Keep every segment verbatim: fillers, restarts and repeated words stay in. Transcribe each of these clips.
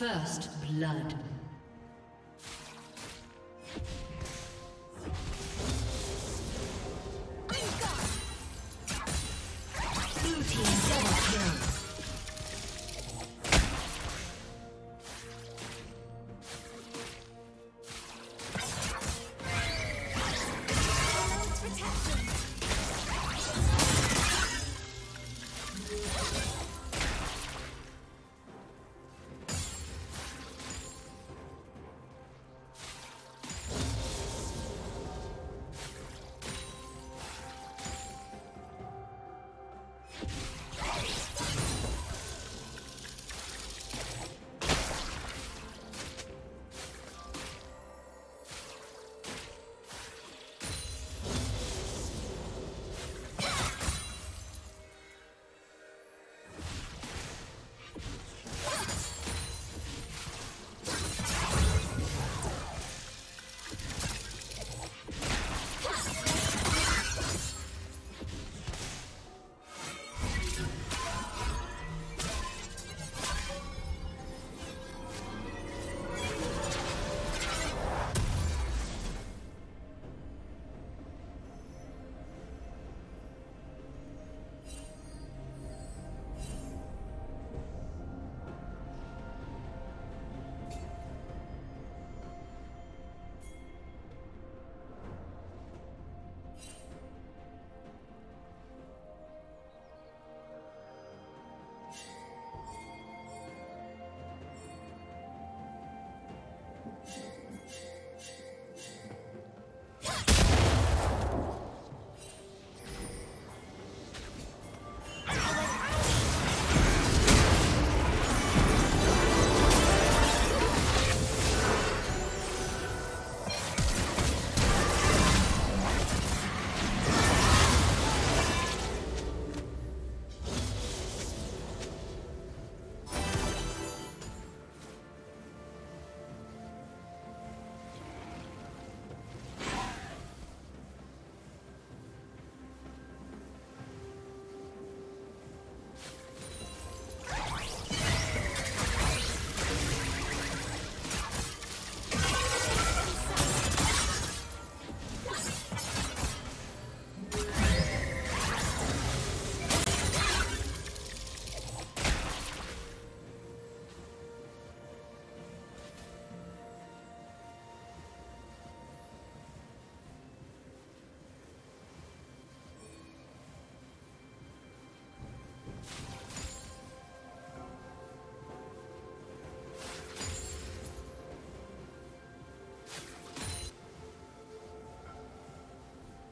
First blood.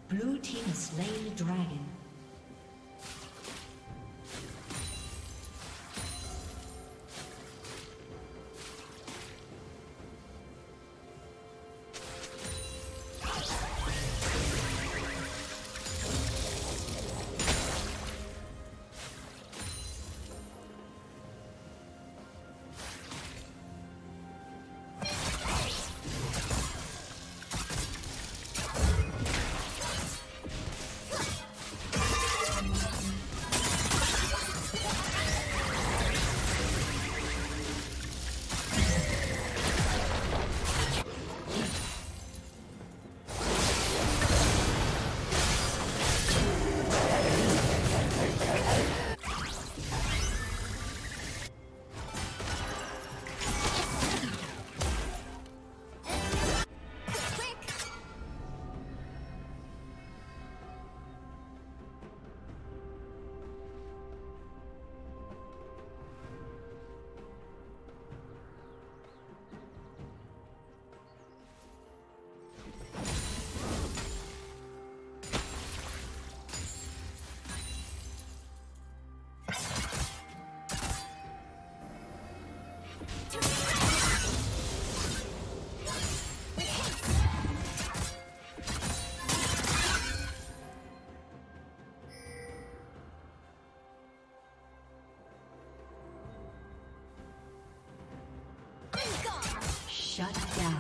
Blue team has slain the dragon. Shut down.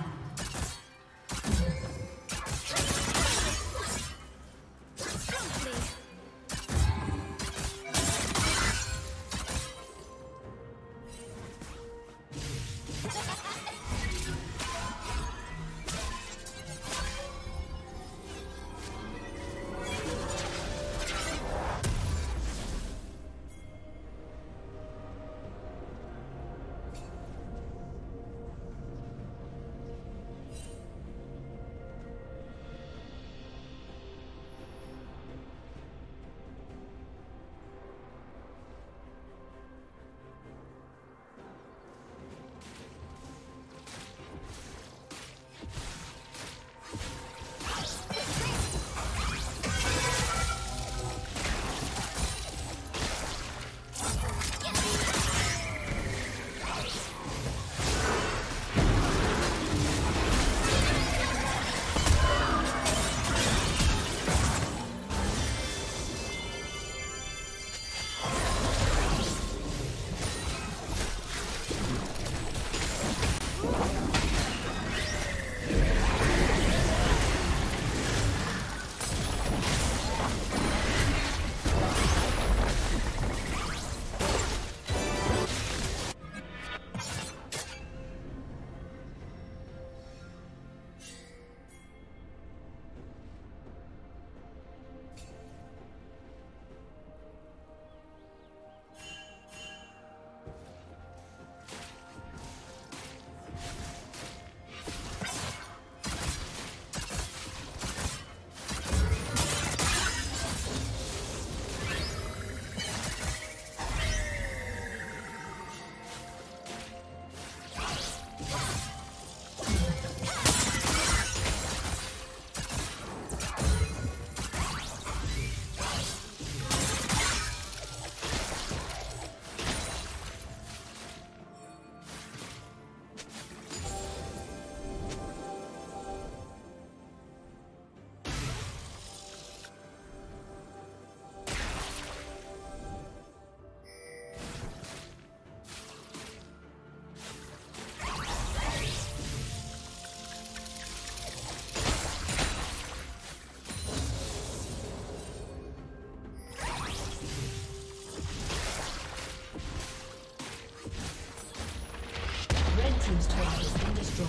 team's turret has been destroyed.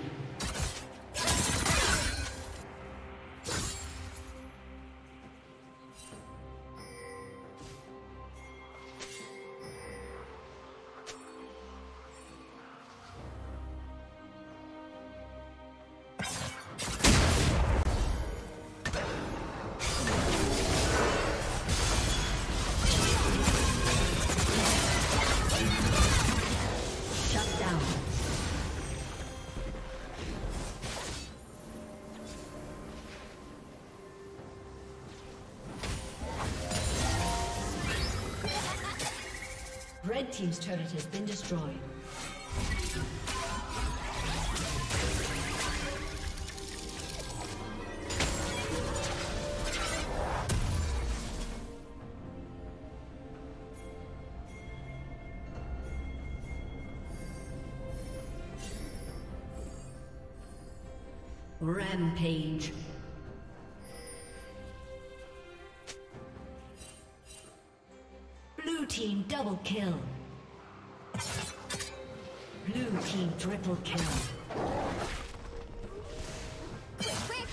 Red team's turret has been destroyed. Rampage. Team double kill. Blue team triple kill. Quick, quick.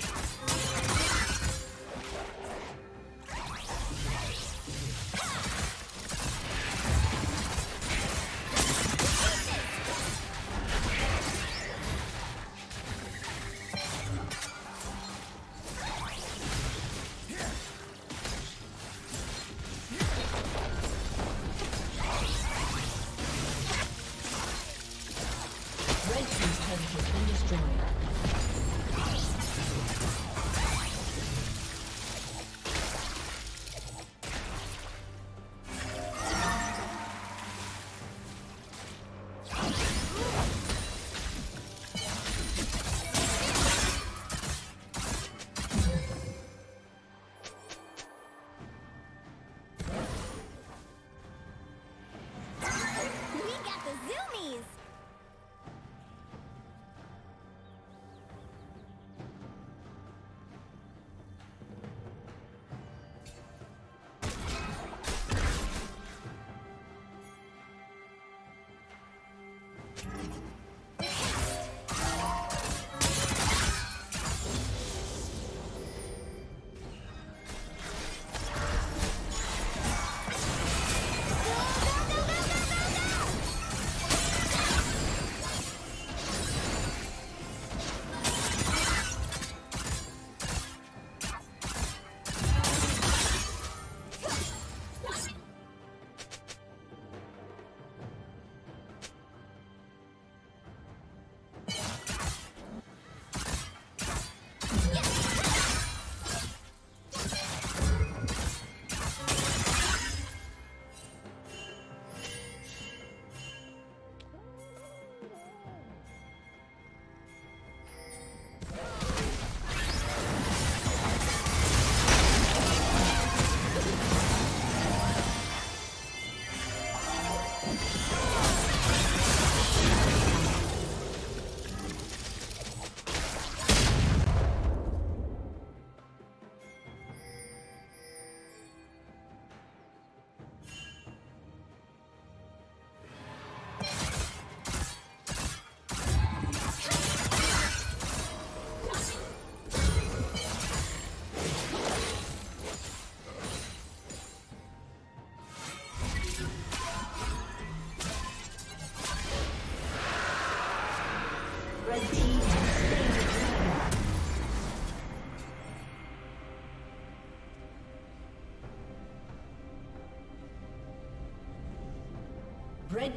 Red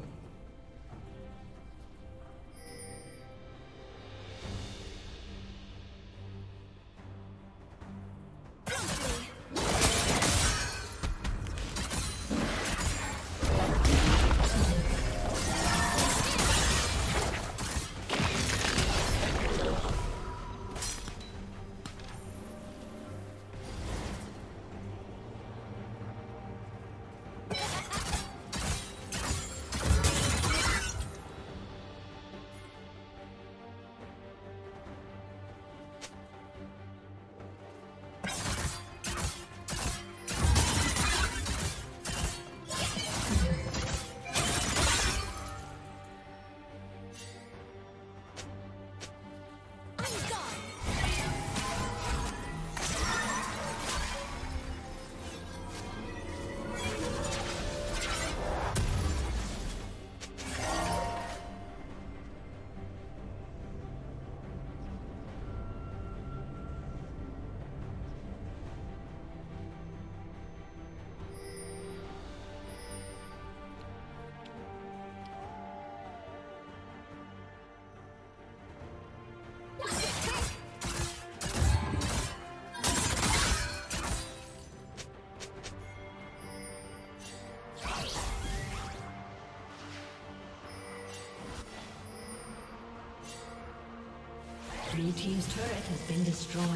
Blue team's turret has been destroyed.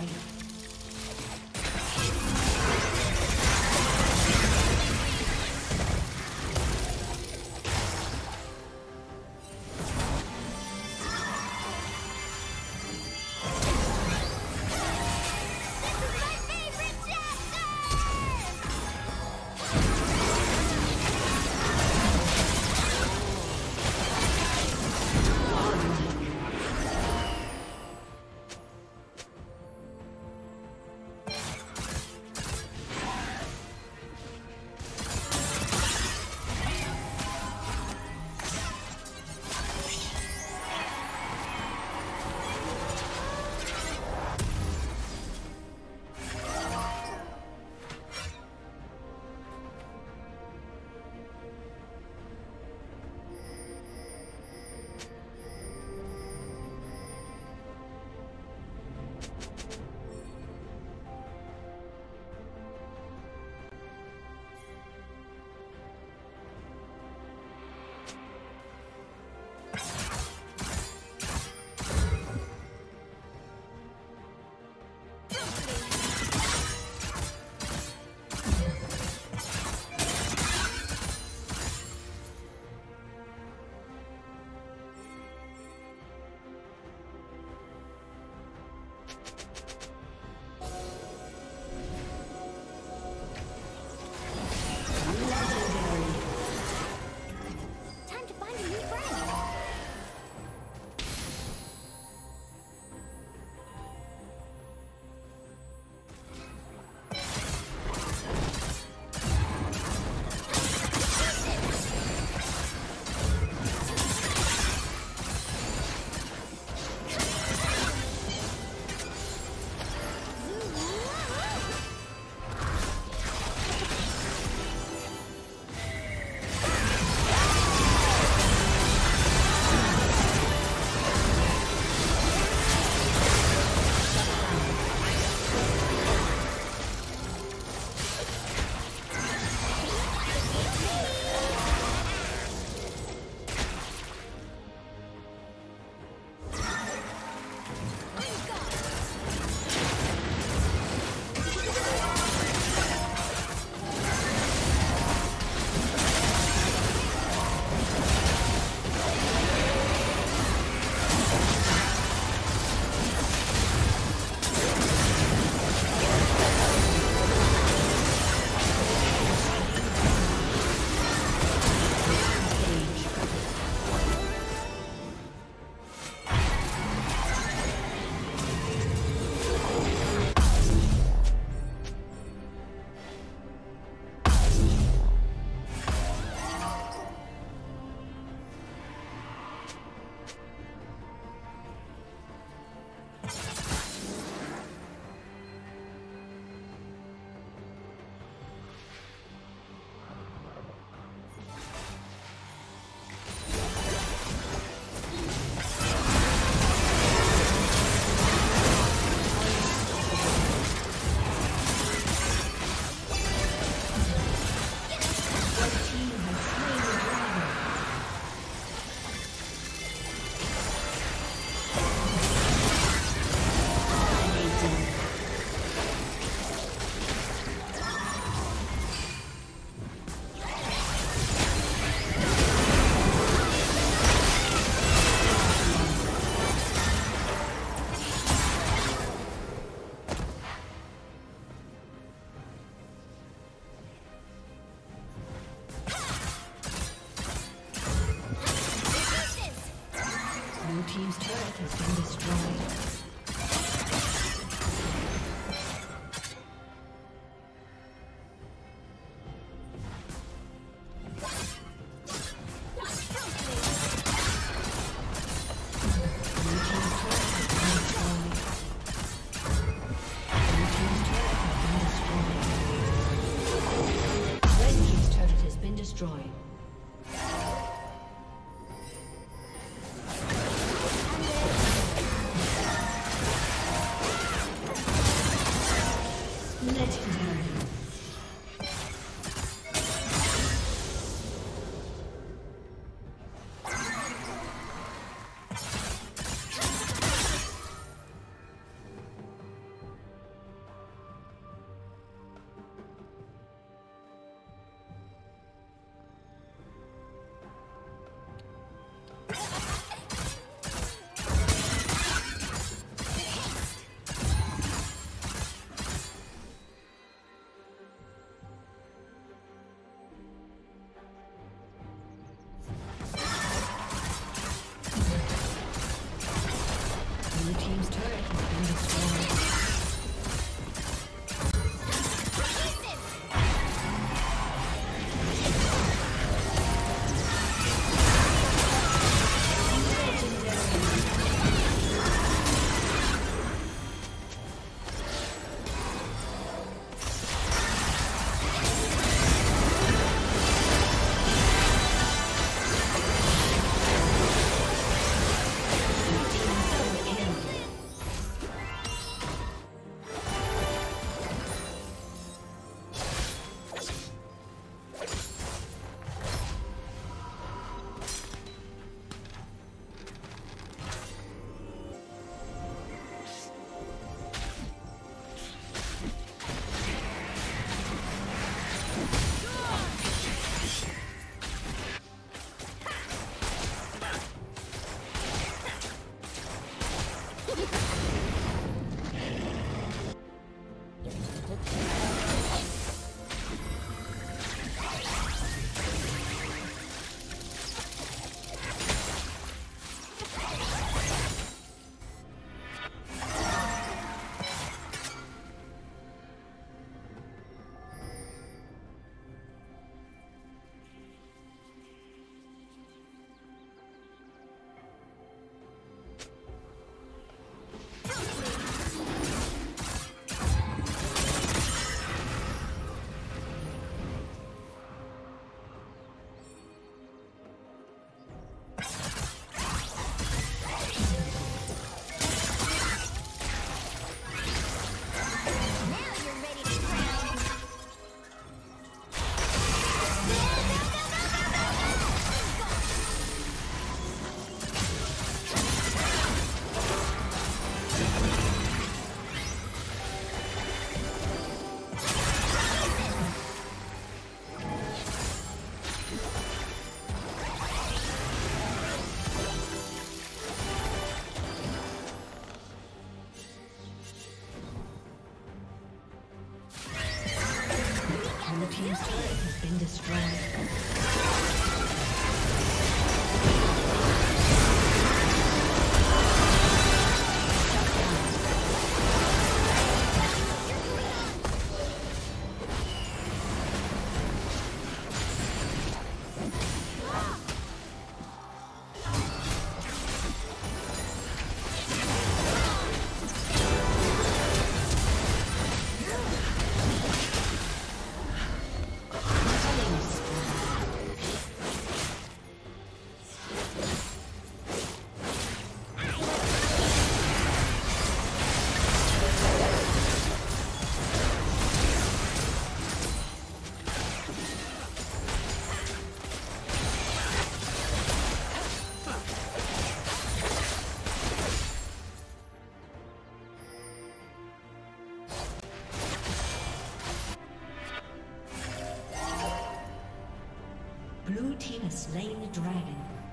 Blue team has slain the dragon.